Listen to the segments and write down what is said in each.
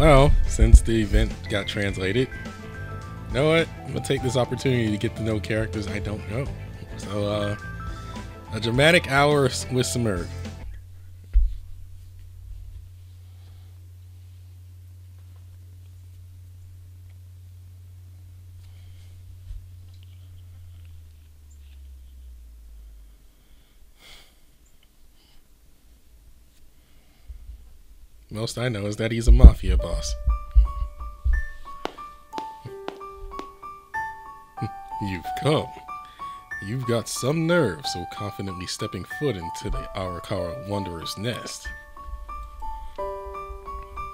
Well, since the event got translated, you know what? I'm gonna take this opportunity to get to know characters I don't know. So, a dramatic hour with Simurgh. Most I know is that he's a mafia boss. You've come. You've got some nerve so confidently stepping foot into the Arakawa Wanderer's nest.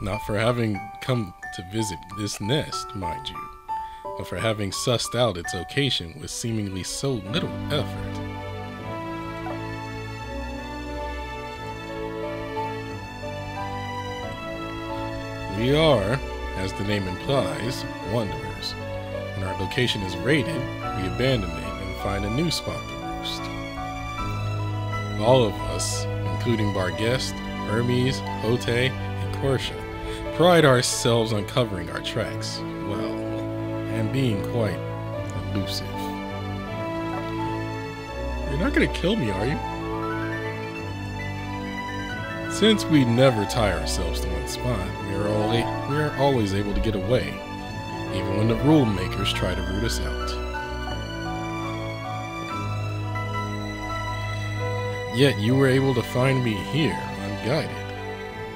Not for having come to visit this nest, mind you, but for having sussed out its location with seemingly so little effort. We are, as the name implies, wanderers. When our location is raided, we abandon it and find a new spot to roost. All of us, including Barguest, Hermes, Ote, and Corsia, pride ourselves on covering our tracks well and being quite elusive. You're not gonna kill me, are you? Since we never tie ourselves to one spot, we are always able to get away, even when the rule makers try to root us out. Yet you were able to find me here, unguided.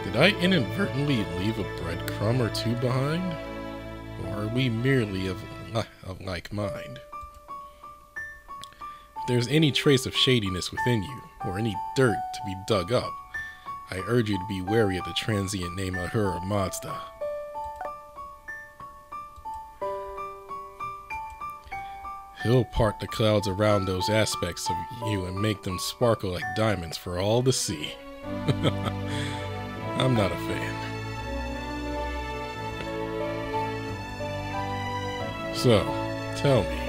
Did I inadvertently leave a breadcrumb or two behind? Or are we merely of like mind? If there's any trace of shadiness within you, or any dirt to be dug up, I urge you to be wary of the transient name Ahura Mazda. He'll part the clouds around those aspects of you and make them sparkle like diamonds for all to see. I'm not a fan. So, tell me,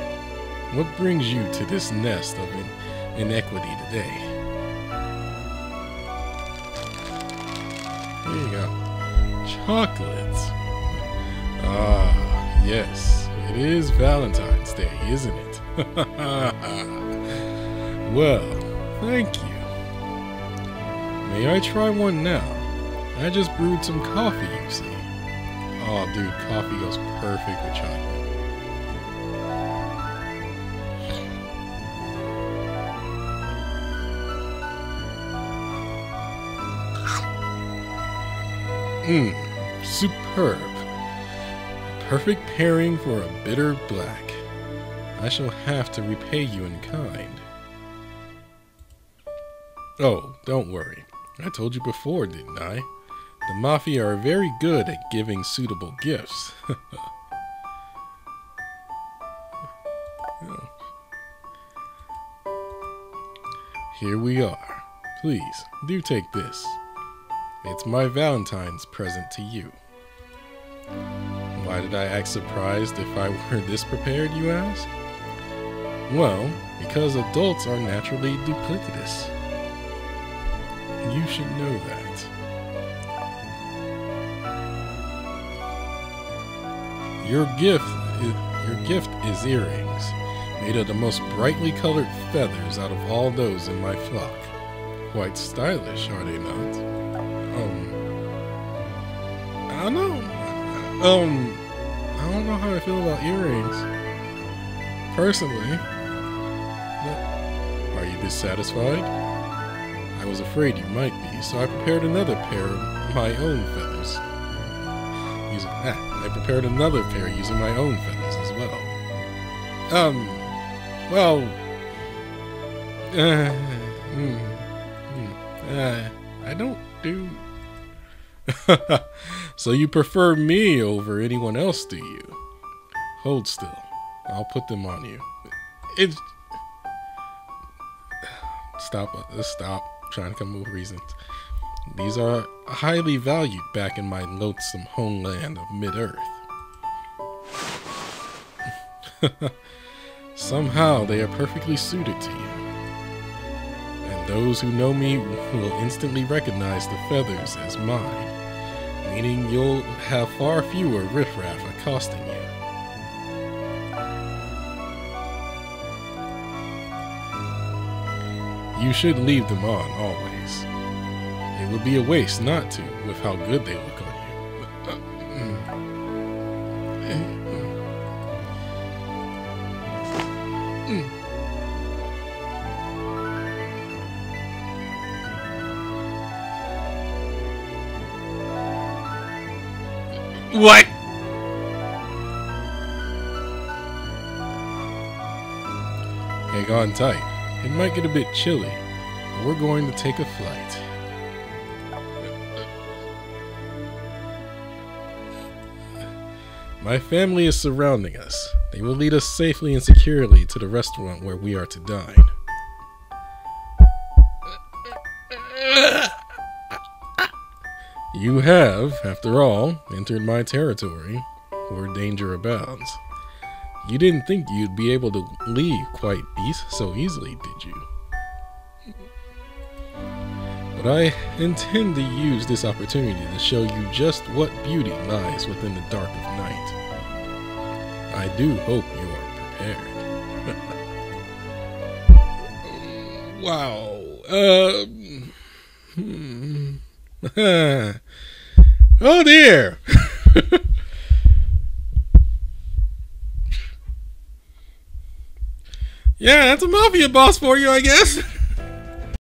what brings you to this nest of inequity today? There you go. Chocolates. Ah, yes. It is Valentine's Day, isn't it? Well, thank you. May I try one now? I just brewed some coffee, you see. Oh, dude, coffee goes perfect with chocolate. Mmm, superb. Perfect pairing for a bitter black. I shall have to repay you in kind. Oh, don't worry. I told you before, didn't I? The Mafia are very good at giving suitable gifts. Here we are. Please, do take this. It's my Valentine's present to you. Why did I act surprised if I were this prepared, you ask? Well, because adults are naturally duplicitous. You should know that. Your gift is earrings, made of the most brightly colored feathers out of all those in my flock. Quite stylish, are they not? I don't know. I don't know how I feel about earrings, personally. But are you dissatisfied? I was afraid you might be, so I prepared another pair of my own feathers. I prepared another pair using my own feathers as well. I don't do. So you prefer me over anyone else, do you? Hold still. I'll put them on you. It's... Stop trying to come up with reasons. These are highly valued back in my loathsome homeland of Mid-Earth. Somehow they are perfectly suited to you. And those who know me will instantly recognize the feathers as mine. meaning you'll have far fewer riffraff accosting you. You should leave them on, always. It would be a waste not to, with how good they look on you. What? Hang on tight. It might get a bit chilly, but we're going to take a flight. My family is surrounding us. They will lead us safely and securely to the restaurant where we are to dine. You have, after all, entered my territory, where danger abounds. You didn't think you'd be able to leave quite so easily, did you? But I intend to use this opportunity to show you just what beauty lies within the dark of night. I do hope you are prepared. Wow. Oh dear! Yeah, that's a mafia boss for you, I guess!